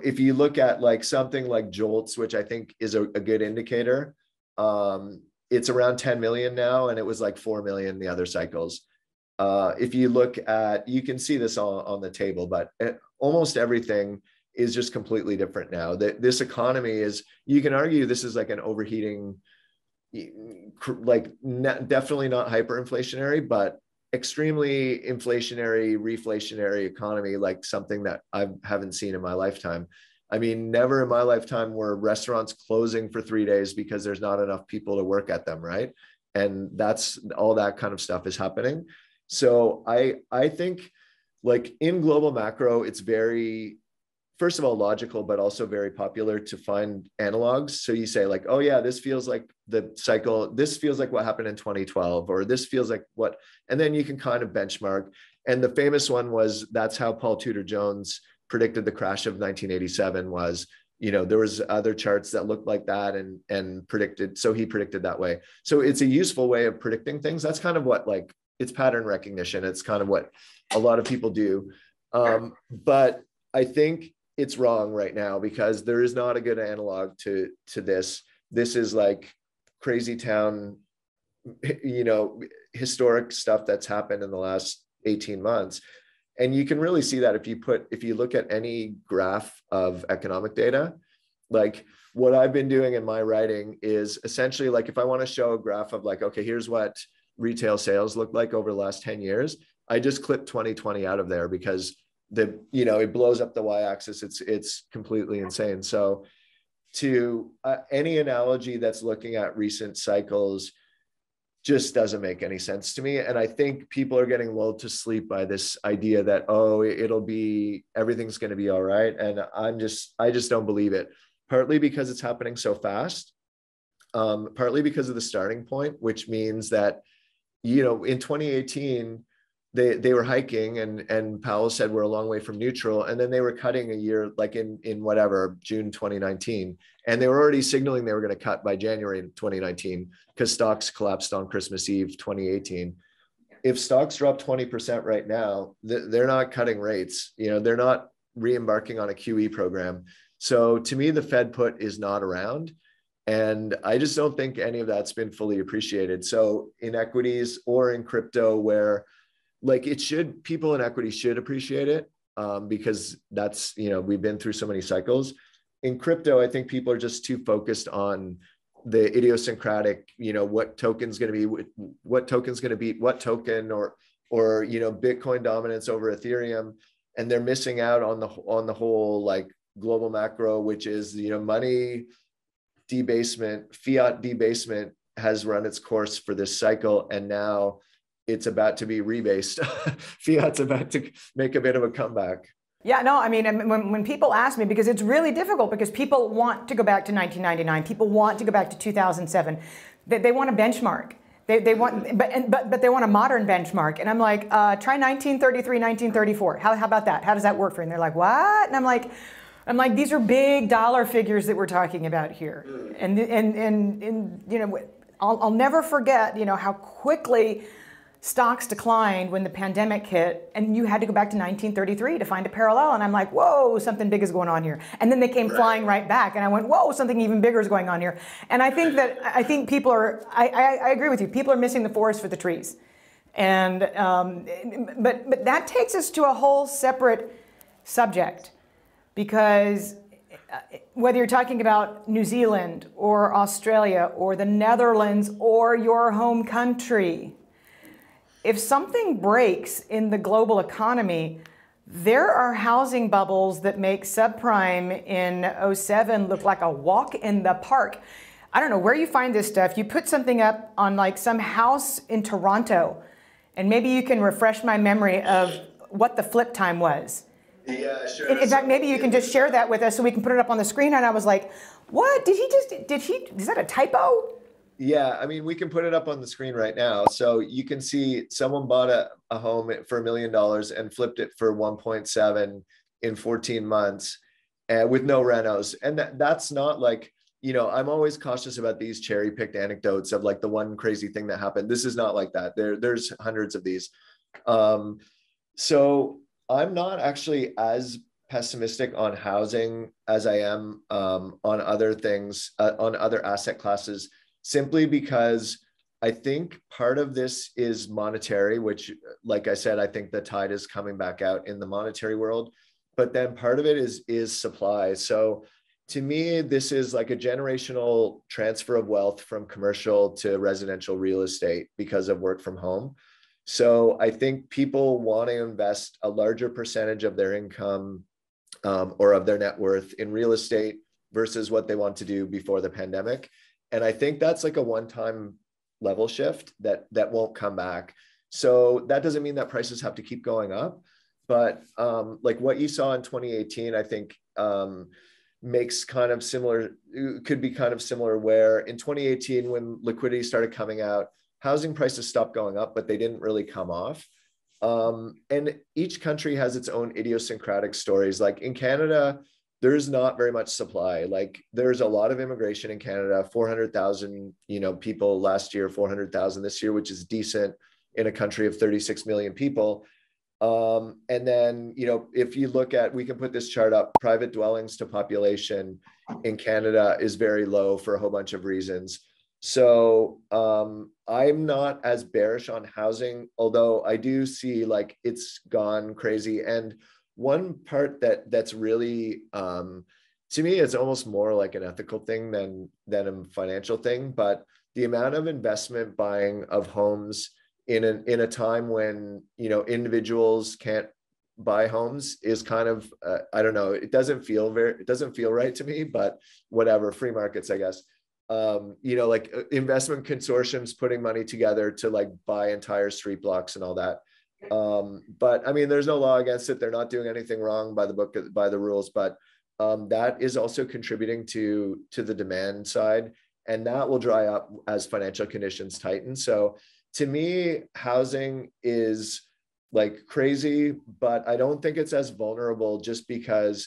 If you look at like something like JOLTS, which I think is a good indicator, it's around 10 million now, and it was like 4 million the other cycles. If you look at, you can see this all on the table, but almost everything is just completely different now. This economy is, you can argue this is like an overheating, like definitely not hyperinflationary, but extremely inflationary, reflationary economy, like something that I haven't seen in my lifetime. I mean, never in my lifetime were restaurants closing for 3 days because there's not enough people to work at them, right? And that's all that kind of stuff is happening. So I think like in global macro, it's very, first of all, logical, but also very popular to find analogs. So you say like, oh yeah, this feels like the cycle, this feels like what happened in 2012, or this feels like what, and then you can kind of benchmark. And the famous one was, that's how Paul Tudor Jones predicted the crash of 1987 was, you know, there was other charts that looked like that and predicted, so he predicted that way. So it's a useful way of predicting things. That's kind of what like, it's pattern recognition. It's kind of what a lot of people do. But I think it's wrong right now because there is not a good analog to this. This is like crazy town, you know, historic stuff that's happened in the last 18 months. And you can really see that if you look at any graph of economic data, like what I've been doing in my writing is essentially like, if I want to show a graph of like, okay, here's what retail sales looked like over the last 10 years, I just clip 2020 out of there because you know, it blows up the y-axis. It's completely insane. So to any analogy that's looking at recent cycles just doesn't make any sense to me. And I think people are getting lulled to sleep by this idea that, oh, everything's going to be all right. And I just don't believe it, partly because it's happening so fast, partly because of the starting point, which means that, you know, in 2018, they were hiking and Powell said we're a long way from neutral, and then they were cutting a year like in whatever June 2019, and they were already signaling they were going to cut by January 2019 because stocks collapsed on Christmas Eve 2018. if stocks drop 20% right now, they're not cutting rates. You know, they're not re-embarking on a QE program. So to me, the Fed put is not around. And I just don't think any of that's been fully appreciated. So in equities or in crypto, where like it should, people in equity should appreciate it because that's, you know, we've been through so many cycles. In crypto, I think people are just too focused on the idiosyncratic, you know, what token's going to be, what token's going to beat what token, or, you know, Bitcoin dominance over Ethereum. And they're missing out on the whole like global macro, which is, you know, money debasement, fiat debasement has run its course for this cycle. And now it's about to be rebased. Fiat's about to make a bit of a comeback. Yeah, no, I mean, when people ask me, because it's really difficult because people want to go back to 1999. People want to go back to 2007. They want a benchmark. They want, but they want a modern benchmark. And I'm like, try 1933, 1934. How about that? How does that work for you? And they're like, what? And I'm like, these are big dollar figures that we're talking about here. And you know, I'll never forget, you know, how quickly stocks declined when the pandemic hit, and you had to go back to 1933 to find a parallel. And I'm like, whoa, something big is going on here. And then they came flying right back, and I went, whoa, something even bigger is going on here. And I think people are, I agree with you, people are missing the forest for the trees. And but that takes us to a whole separate subject, because whether you're talking about New Zealand or Australia or the Netherlands or your home country, if something breaks in the global economy, there are housing bubbles that make subprime in 07 look like a walk in the park. I don't know where you find this stuff. You put something up on like some house in Toronto, and maybe you can refresh my memory of what the flip time was. Yeah, sure. In fact, maybe you can just share that with us so we can put it up on the screen. And I was like, what? Is that a typo? Yeah, I mean, we can put it up on the screen right now. So you can see someone bought a home for $1 million and flipped it for 1.7 in 14 months with no renos. And that's not like, you know, I'm always cautious about these cherry picked anecdotes of like the one crazy thing that happened. This is not like that. There's hundreds of these. So I'm not actually as pessimistic on housing as I am on other things, on other asset classes, simply because I think part of this is monetary, which, like I said, I think the tide is coming back out in the monetary world, but then part of it is supply. So to me, this is like a generational transfer of wealth from commercial to residential real estate because of work from home. So I think people want to invest a larger percentage of their income or of their net worth in real estate versus what they want to do before the pandemic. And I think that's like a one-time level shift that won't come back. So that doesn't mean that prices have to keep going up, but like what you saw in 2018, I think makes kind of similar, could be kind of similar, where in 2018, when liquidity started coming out, housing prices stopped going up, but they didn't really come off. And each country has its own idiosyncratic stories. Like in Canada, there's not very much supply. Like there's a lot of immigration in Canada, 400,000, you know, people last year, 400,000 this year, which is decent in a country of 36 million people. And then, you know, if you look at, we can put this chart up, private dwellings to population in Canada is very low for a whole bunch of reasons. So I'm not as bearish on housing, although I do see like it's gone crazy. And one part that's really, to me, it's almost more like an ethical thing than a financial thing, but the amount of investment buying of homes in a time when, you know, individuals can't buy homes is kind of, I don't know, it doesn't feel right to me, but whatever, free markets, I guess. You know, like investment consortiums putting money together to like buy entire street blocks and all that. But I mean, there's no law against it. They're not doing anything wrong by the book, by the rules, but that is also contributing to the demand side, and that will dry up as financial conditions tighten. So to me, housing is like crazy, but I don't think it's as vulnerable just because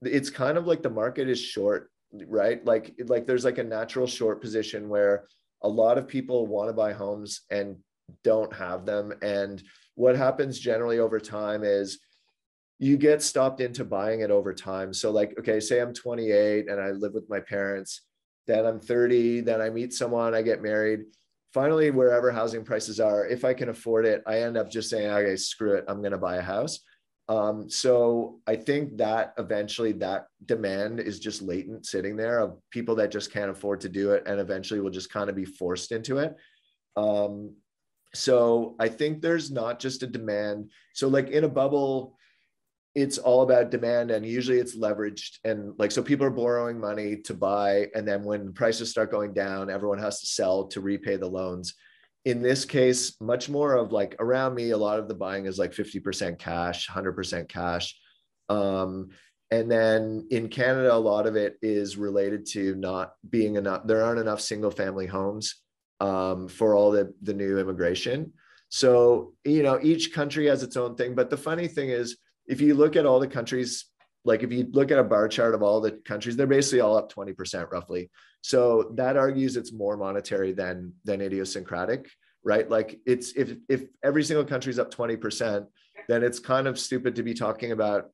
it's kind of like the market is short, right? Like there's like a natural short position where a lot of people want to buy homes and don't have them. And what happens generally over time is you get stopped into buying it over time. So like, okay, say I'm 28 and I live with my parents, then I'm 30, then I meet someone, I get married. Finally, wherever housing prices are, if I can afford it, I end up just saying, okay, screw it, I'm going to buy a house. So I think that eventually that demand is just latent sitting there of people that just can't afford to do it and eventually will just kind of be forced into it. So I think there's not just a demand. So like in a bubble, it's all about demand and usually it's leveraged. And like, so people are borrowing money to buy. And then when prices start going down, everyone has to sell to repay the loans. In this case, much more of like around me, a lot of the buying is like 50% cash, 100% cash. And then in Canada, a lot of it is related to not being enough. There aren't enough single family homes for all the new immigration. So, you know, each country has its own thing. But the funny thing is, if you look at all the countries, like if you look at a bar chart of all the countries, they're basically all up 20% roughly. So that argues it's more monetary than idiosyncratic, right? Like it's, if every single country is up 20%, then it's kind of stupid to be talking about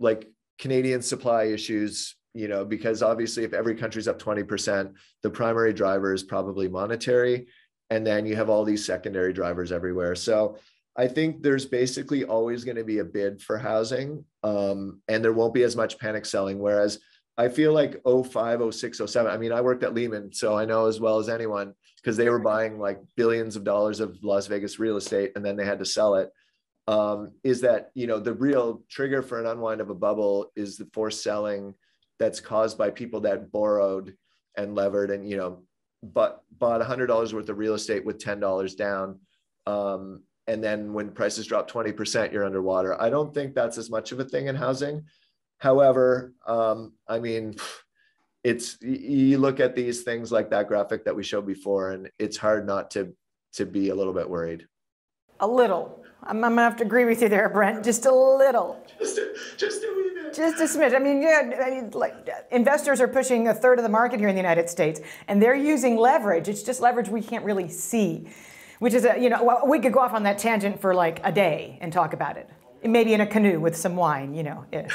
like Canadian supply issues, you know, because obviously if every country's up 20%, the primary driver is probably monetary. And then you have all these secondary drivers everywhere. So I think there's basically always going to be a bid for housing and there won't be as much panic selling. Whereas I feel like 05, 06, 07, I mean, I worked at Lehman, so I know as well as anyone because they were buying like billions of dollars of Las Vegas real estate and then they had to sell it. Is that, you know, the real trigger for an unwind of a bubble is the forced selling that's caused by people that borrowed and levered and, you know, but bought $100 worth of real estate with $10 down. And then when prices drop 20%, you're underwater. I don't think that's as much of a thing in housing. However, I mean, it's, you look at these things like that graphic that we showed before, and it's hard not to be a little bit worried. A little. I'm gonna have to agree with you there, Brent. Just a little. Just a wee bit. Just a smidge. I mean, yeah. I mean, like investors are pushing a third of the market here in the United States, and they're using leverage. It's just leverage we can't really see. Which is, you know, we could go off on that tangent for like a day and talk about it. Maybe in a canoe with some wine, you know. Yes.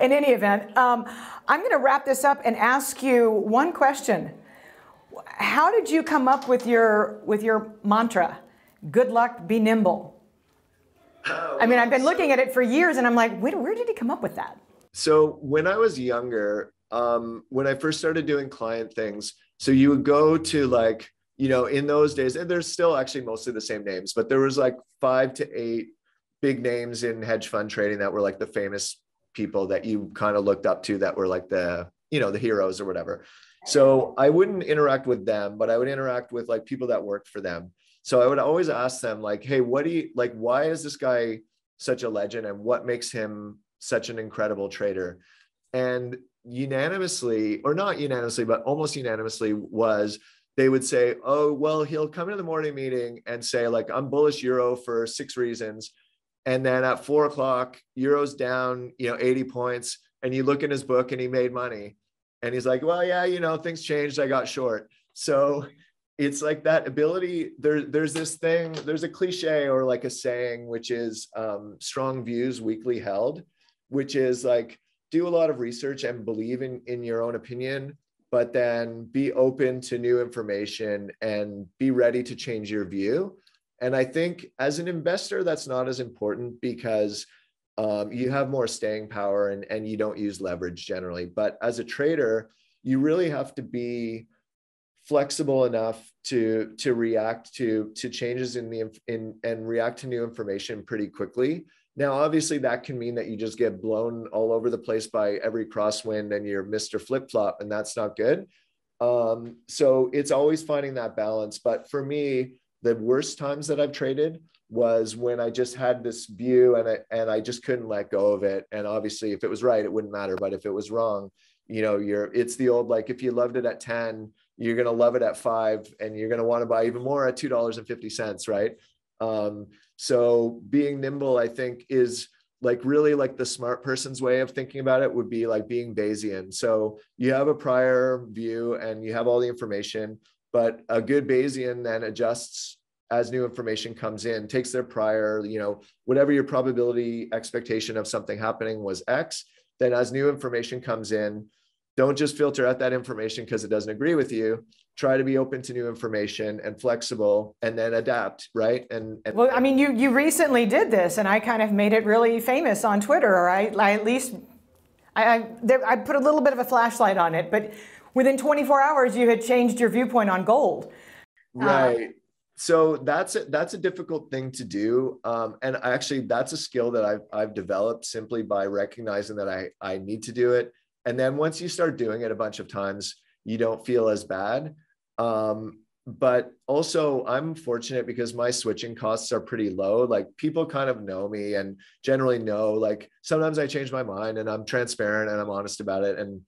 In any event, I'm going to wrap this up and ask you one question. How did you come up with your mantra, good luck, be nimble? I mean, I've been looking at it for years and I'm like, where did he come up with that? So when I was younger, when I first started doing client things, so you would go to like, you know, in those days, and there's still actually mostly the same names, but there was like 5 to 8 big names in hedge fund trading that were like the famous people that you kind of looked up to that were like the, you know, the heroes or whatever. So I wouldn't interact with them, but I would interact with like people that worked for them. So I would always ask them like, hey, what do you like, why is this guy such a legend and what makes him such an incredible trader? And unanimously, or not unanimously, but almost unanimously, was they would say, oh, well, he'll come into the morning meeting and say like, I'm bullish euro for 6 reasons. And then at 4 o'clock, euro's down, you know, 80 points. And you look in his book and he made money. And he's like, well, yeah, you know, things changed. I got short. So it's like that ability. There's this thing, there's a cliche or like a saying, which is strong views weakly held, which is like, do a lot of research and believe in your own opinion, but then be open to new information and be ready to change your view. And I think as an investor, that's not as important because you have more staying power and you don't use leverage generally. But as a trader, you really have to be flexible enough to react to changes and react to new information pretty quickly. Now, obviously, that can mean that you just get blown all over the place by every crosswind and you're Mr. Flip-Flop, and that's not good. So it's always finding that balance. But for me, the worst times that I've traded was when I just had this view and I just couldn't let go of it. And obviously, if it was right, it wouldn't matter. But if it was wrong, you know, it's the old, like, if you loved it at 10, you're going to love it at 5, and you're going to want to buy even more at $2.50, right? So being nimble, I think, is like really like the smart person's way of thinking about it would be like being Bayesian. So you have a prior view and you have all the information But a good Bayesian then adjusts as new information comes in, takes their prior, you know, whatever your probability expectation of something happening was X, then as new information comes in, don't just filter out that information because it doesn't agree with you. Try to be open to new information and flexible and then adapt, right? And well, I mean, you recently did this and I kind of made it really famous on Twitter, or I at least, I put a little bit of a flashlight on it, but within 24 hours, you had changed your viewpoint on gold. Right. So that's a difficult thing to do. And actually, that's a skill that I've developed simply by recognizing that I need to do it. And then once you start doing it a bunch of times, you don't feel as bad. But also, I'm fortunate because my switching costs are pretty low. Like, people kind of know me and generally know, like, sometimes I change my mind and I'm transparent and I'm honest about it. And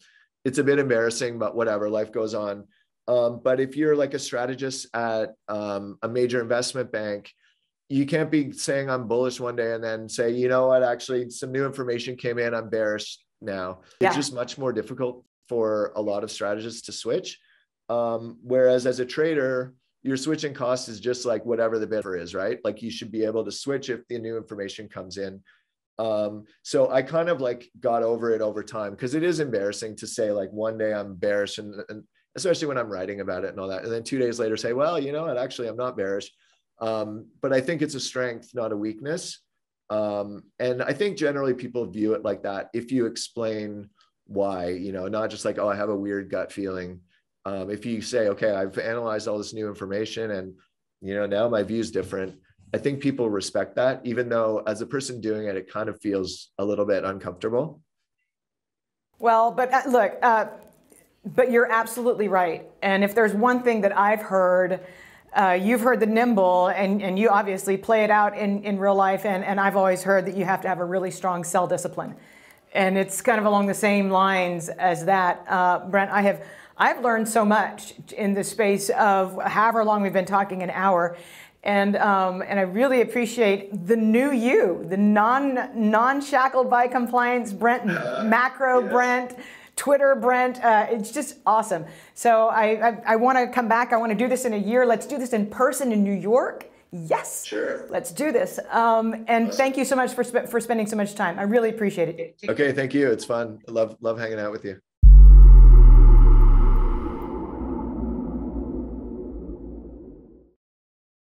it's a bit embarrassing, but whatever, life goes on. But if you're like a strategist at a major investment bank, you can't be saying I'm bullish one day and then say, you know what, actually some new information came in, I'm bearish now. Yeah. It's just much more difficult for a lot of strategists to switch. Whereas as a trader, your switching cost is just like whatever the bidder is, right? Like, you should be able to switch if the new information comes in. So I kind of like got over it over time, because it is embarrassing to say like one day I'm bearish, and especially when I'm writing about it and all that. And then 2 days later say, well, you know what, actually I'm not bearish. But I think it's a strength, not a weakness. And I think generally people view it like that if you explain why, you know, not just like, oh, I have a weird gut feeling. If you say, okay, I've analyzed all this new information and, you know, now my view's different. I think people respect that, even though as a person doing it, it kind of feels a little bit uncomfortable. Well, but look, but you're absolutely right. And if there's one thing that I've heard, you've heard the nimble, and you obviously play it out in real life. And I've always heard that you have to have a really strong sell discipline. And it's kind of along the same lines as that. Brent, I've learned so much in the space of however long we've been talking, an hour. And I really appreciate the new you, the non-shackled by compliance Brent, macro yes. Brent, Twitter Brent. It's just awesome. So I want to come back. I want to do this in a year. Let's do this in person in New York. Yes, sure. Let's do this. And awesome. Thank you so much for spending so much time. I really appreciate it. Okay, thank you. It's fun. I love hanging out with you.